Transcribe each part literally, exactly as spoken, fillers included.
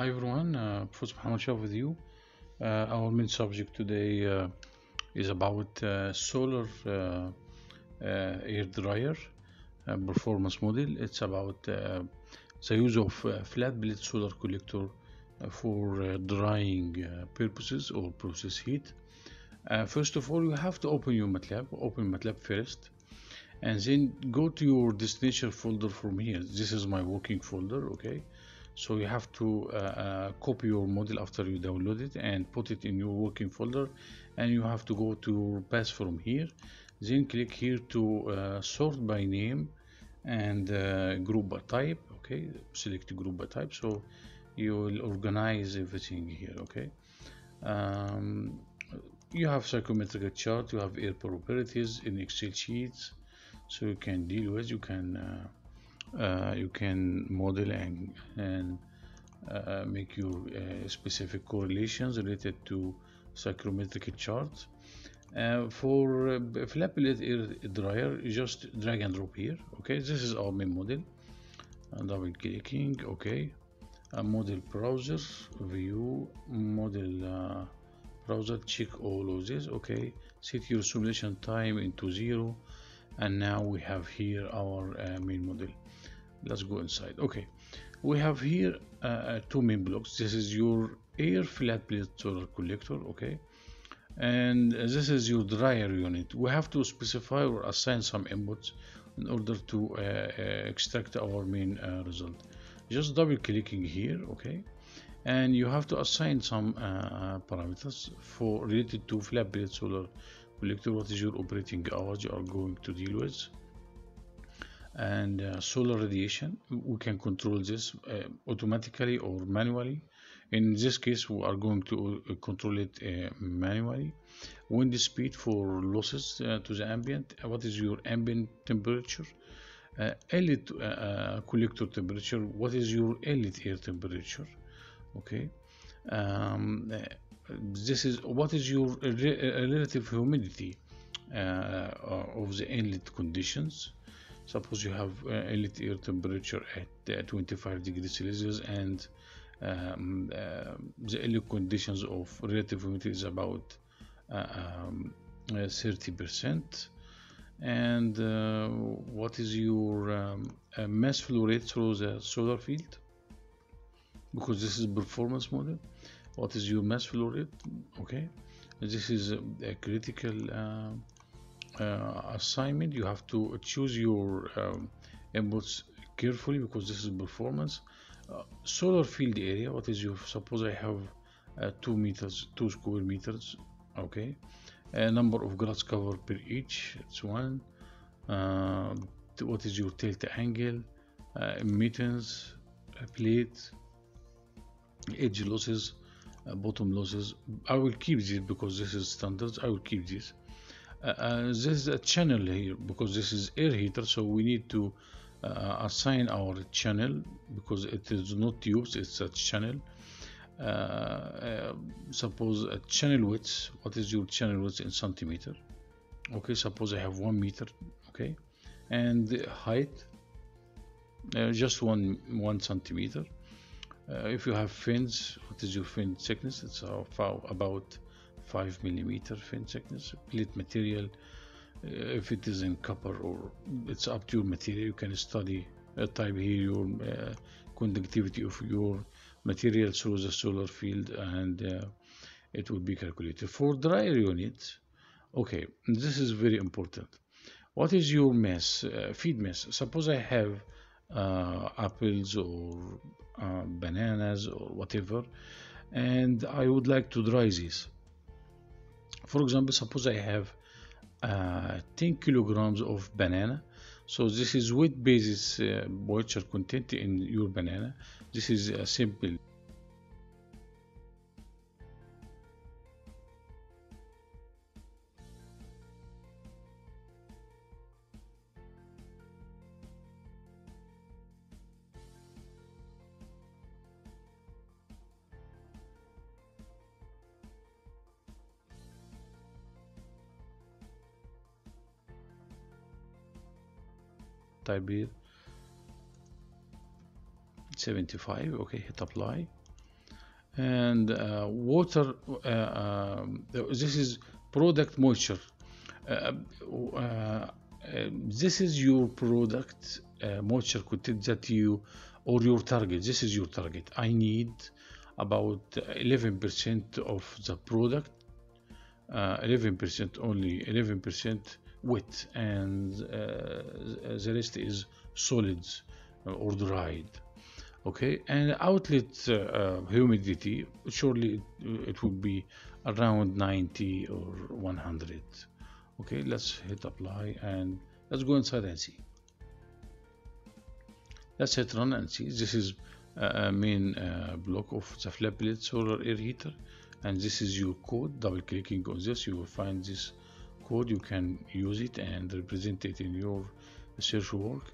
Hi everyone, uh, Professor Hamasha with you. Uh, our main subject today uh, is about uh, solar uh, uh, air dryer uh, performance model. It's about uh, the use of uh, flat plate solar collector uh, for uh, drying uh, purposes or process heat. Uh, first of all, you have to open your MATLAB. Open MATLAB first, and then go to your destination folder from here. This is my working folder, okay? So you have to uh, uh, copy your model after you download it and put it in your working folder, and you have to go to pass from here, then click here to uh, sort by name and uh, group by type. Okay, select group by type, so you will organize everything here. Okay, um, you have psychrometric chart, you have air properties in Excel sheets, so you can deal with, you can uh, Uh, you can model and, and uh, make your uh, specific correlations related to psychrometric charts. Uh, for uh, flat plate air dryer, you just drag and drop here. Okay, this is our main model. Uh, double clicking. Okay, uh, model browser, view model uh, browser. Check all of this. Okay, set your simulation time into zero. And now we have here our uh, main model. Let's go inside. Okay, we have here uh, two main blocks. This is your air flat plate solar collector, okay, and this is your dryer unit. We have to specify or assign some inputs in order to uh, uh, extract our main uh, result. Just double clicking here, okay, and you have to assign some uh, parameters for related to flat plate solar collector. What is your operating hours you are going to deal with, and uh, solar radiation. We can control this uh, automatically or manually. In this case, we are going to uh, control it uh, manually. Wind speed for losses uh, to the ambient. What is your ambient temperature? Uh, L T uh, collector temperature. What is your L T air temperature? Okay. Um, this is what is your relative humidity uh, of the inlet conditions. Suppose you have uh, inlet air temperature at uh, twenty-five degrees Celsius, and um, uh, the inlet conditions of relative humidity is about uh, um, thirty percent. And uh, what is your um, uh, mass flow rate through the solar field, because this is performance model. What is your mass flow rate? Okay, this is a, a critical uh, uh, assignment. You have to choose your um, inputs carefully because this is performance. Uh, solar field area. What is your? Suppose I have uh, two meters, two square meters. Okay, a number of grads covered per each. That's one. Uh, what is your delta angle? Uh, emittance, plate, edge losses. Uh, bottom losses. I will keep this because this is standards. I will keep this. Uh, uh, this is a channel here because this is air heater, so we need to uh, assign our channel because it is not tubes, it's a channel. Uh, uh, suppose a channel width. What is your channel width in centimeter? Okay, suppose I have one meter. Okay, and the height uh, just one one centimeter. Uh, if you have fins, what is your fin thickness? It's about five millimeter fin thickness. Plate material, uh, if it is in copper, or it's up to your material. You can study uh, type here your uh, conductivity of your material through the solar field, and uh, it will be calculated. For dryer units, okay, this is very important. What is your mass, uh, feed mass? Suppose I have uh, apples or Uh, bananas or whatever, and I would like to dry this. For example, suppose I have uh, ten kilograms of banana. So this is weight basis uh, moisture content in your banana. This is a simple type here, seventy-five. Okay, hit apply. and uh, water. Uh, uh, this is product moisture. Uh, uh, this is your product uh, moisture content that you or your target. This is your target. I need about eleven percent of the product. eleven percent uh, only eleven percent wet, and uh, the rest is solids or dried. Okay, and outlet uh, uh, humidity, surely it, it would be around ninety or one hundred. Okay, let's hit apply and let's go inside and see. Let's hit run and see. This is a main uh, block of the flat plate solar air heater, and this is your code. Double clicking on this, you will find this code. You can use it and represent it in your search work.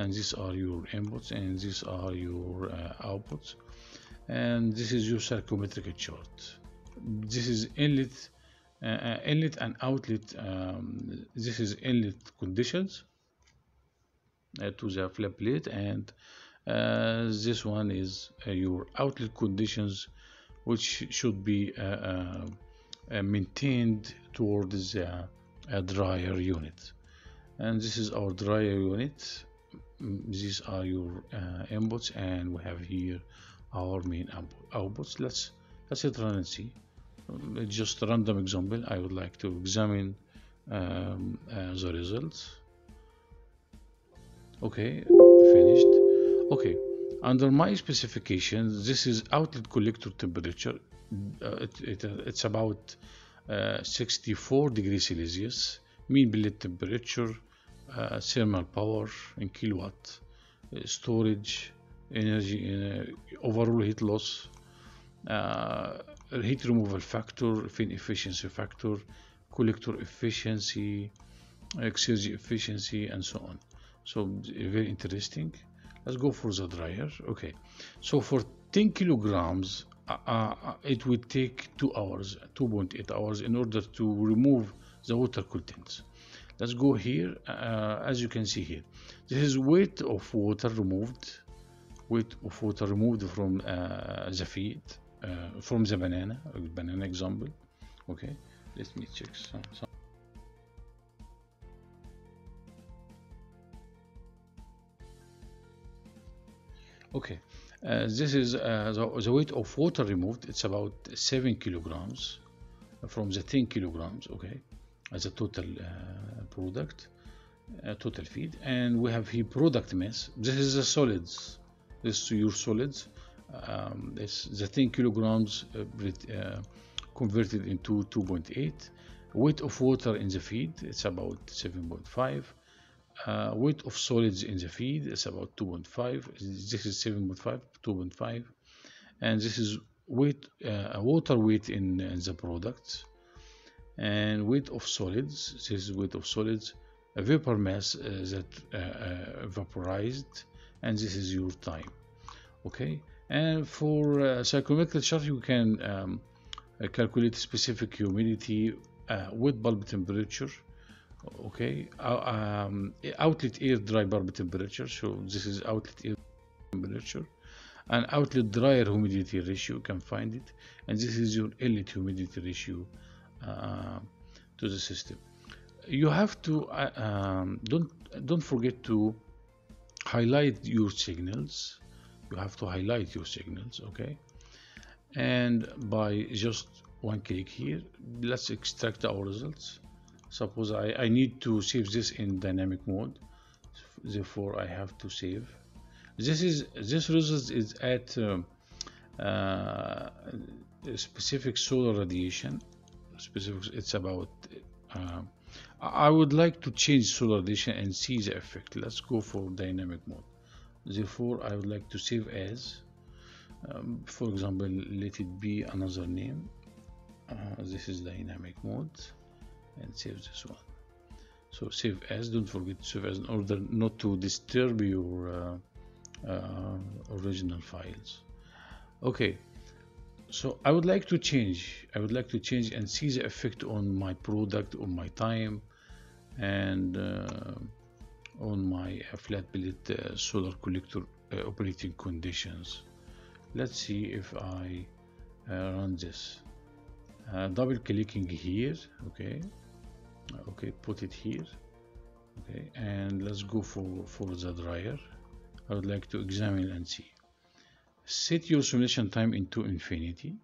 And these are your inputs, and these are your uh, outputs, and this is your psychrometric chart. This is inlet uh, inlet and outlet. Um, this is inlet conditions uh, to the flap plate, and uh, this one is uh, your outlet conditions, which should be uh, uh, uh, maintained towards the uh, dryer unit. And this is our dryer unit. These are your uh, inputs, and we have here our main outputs. Let's let's hit run and see. Just a random example. I would like to examine um, uh, the results. Okay, finished. Okay, under my specifications, this is outlet collector temperature. Uh, it, it, it's about uh, sixty-four degrees Celsius. Mean billet temperature. Uh, thermal power in kilowatt, uh, storage energy, in, uh, overall heat loss, uh, heat removal factor, fin efficiency factor, collector efficiency, exergy efficiency, and so on. So very interesting. Let's go for the dryer. Okay, so for ten kilograms uh, uh, it would take two hours, two point eight hours, in order to remove the water contents. Let's go here. Uh, as you can see here, this is weight of water removed, weight of water removed from uh, the feed, uh, from the banana, banana example. Okay, let me check some. some. Okay, uh, this is uh, the, the weight of water removed. It's about seven kilograms from the ten kilograms. Okay. As a total uh, product, uh, total feed, and we have here product mass. This is the solids. This is your solids. Um, this the ten kilograms uh, uh, converted into two point eight. Weight of water in the feed, it's about seven point five. Uh, weight of solids in the feed is about two point five. This is seven point five, two point five, and this is weight uh, water weight in, in the product. And weight of solids, this is weight of solids, a vapor mass uh, that uh, uh, vaporized, and this is your time. Okay, and for uh, psychrometric chart, you can um, uh, calculate specific humidity, uh, wet bulb temperature, okay, uh, um, outlet air dry bulb temperature, so this is outlet air temperature, and outlet dryer humidity ratio, you can find it, and this is your inlet humidity ratio. Uh, to the system, you have to uh, um, don't don't forget to highlight your signals. You have to highlight your signals, okay? And by just one click here, let's extract our results. Suppose I, I need to save this in dynamic mode, therefore I have to save. This is this result is at um, uh, specific solar radiation. Specifics, it's about uh, I would like to change solar radiation and see the effect. Let's go for dynamic mode. Therefore I would like to save as um, for example, let it be another name. Uh, this is dynamic mode, and save this one. So save as, don't forget to save as in order not to disturb your uh, uh, original files. Okay, so I would like to change, I would like to change and see the effect on my product, on my time, and uh, on my uh, flat plate uh, solar collector uh, operating conditions. Let's see if I uh, run this. Uh, double clicking here, okay, okay, put it here, okay, and let's go for for the dryer. I would like to examine and see. Set your simulation time into infinity,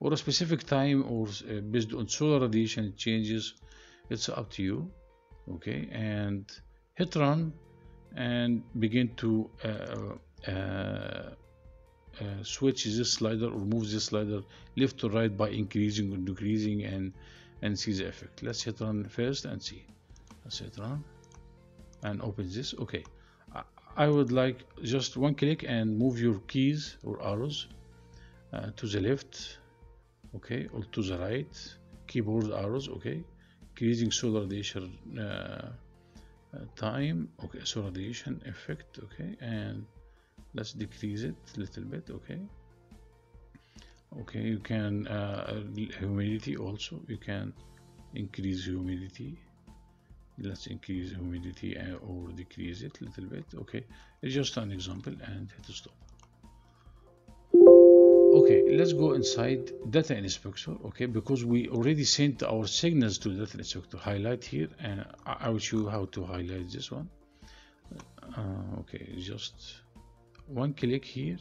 or a specific time, or uh, based on solar radiation it changes. It's up to you, okay, and hit run and begin to uh, uh, Uh, switch this slider or move this slider left to right by increasing or decreasing and and see the effect. Let's hit run first and see. Let's hit run and open this. Okay, I, I would like just one click and move your keys or arrows uh, to the left, okay, or to the right, keyboard arrows, okay, increasing solar radiation uh, uh, time, okay, solar radiation effect, okay, and let's decrease it a little bit, okay. Okay, you can uh, humidity also. You can increase humidity. Let's increase humidity and, or decrease it a little bit, okay. It's just an example and hit stop. Okay, let's go inside Data Inspector, okay, because we already sent our signals to Data Inspector. Highlight here, and I will show you how to highlight this one. Uh, okay, just one click here,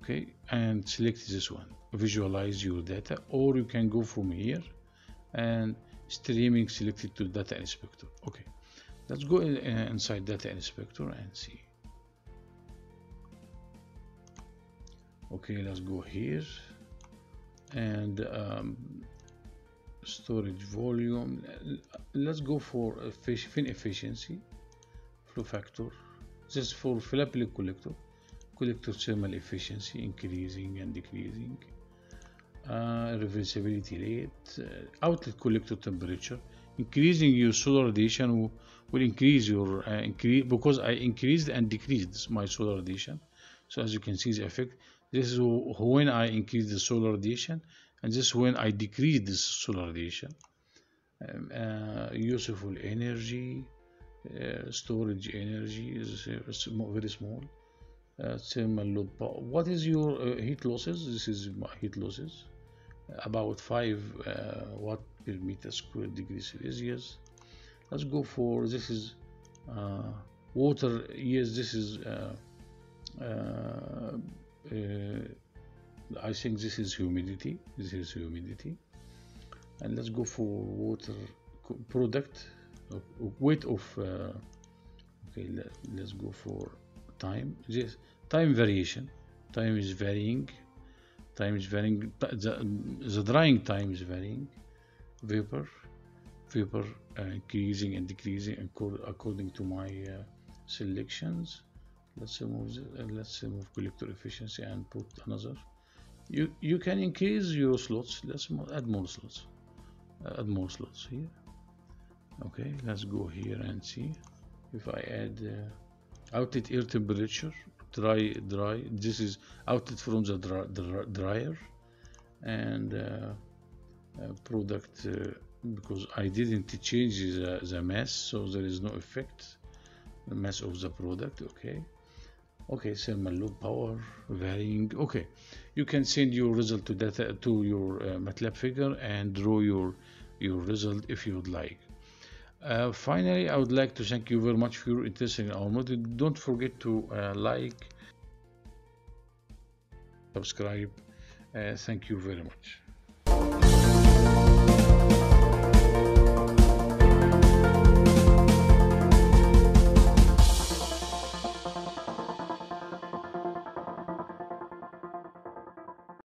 okay, and select this one, visualize your data, or you can go from here and streaming selected to Data Inspector. Okay, let's go in, uh, inside Data Inspector and see. Okay, let's go here and um, storage volume. Let's go for fin efficiency, flow factor. This is for flap-lip collector, collector thermal efficiency, increasing and decreasing, uh, reversibility rate, uh, outlet collector temperature. Increasing your solar radiation will, will increase your uh, increase because I increased and decreased my solar radiation. So as you can see the effect, this is when I increase the solar radiation, and this is when I decrease the solar radiation. Um, uh, useful energy. Uh, storage energy is very small. Uh, thermal load power. What is your uh, heat losses? This is my heat losses, about five uh, watt per meter square degree Celsius. Let's go for this is uh, water. Yes, this is. Uh, uh, uh, I think this is humidity. This is humidity, and let's go for water product. Weight of uh, okay, let, let's go for time. This time variation, time is varying, time is varying, the, the drying time is varying, vapor vapor uh, increasing and decreasing according to my uh, selections. Let's remove this, uh, let's remove collector efficiency and put another. You you can increase your slots. Let's add more slots, uh, add more slots here. Okay, let's go here and see if I add uh, outlet air temperature, dry, dry. This is outlet from the dry, dry, dryer, and uh, uh, product uh, because I didn't change the, the mass, so there is no effect. The mass of the product, okay. Okay, thermal low power varying. Okay, you can send your result to data to your uh, MATLAB figure and draw your your result if you would like. Uh, finally, I would like to thank you very much for your interest in our model. Don't forget to uh, like, subscribe. Uh, thank you very much.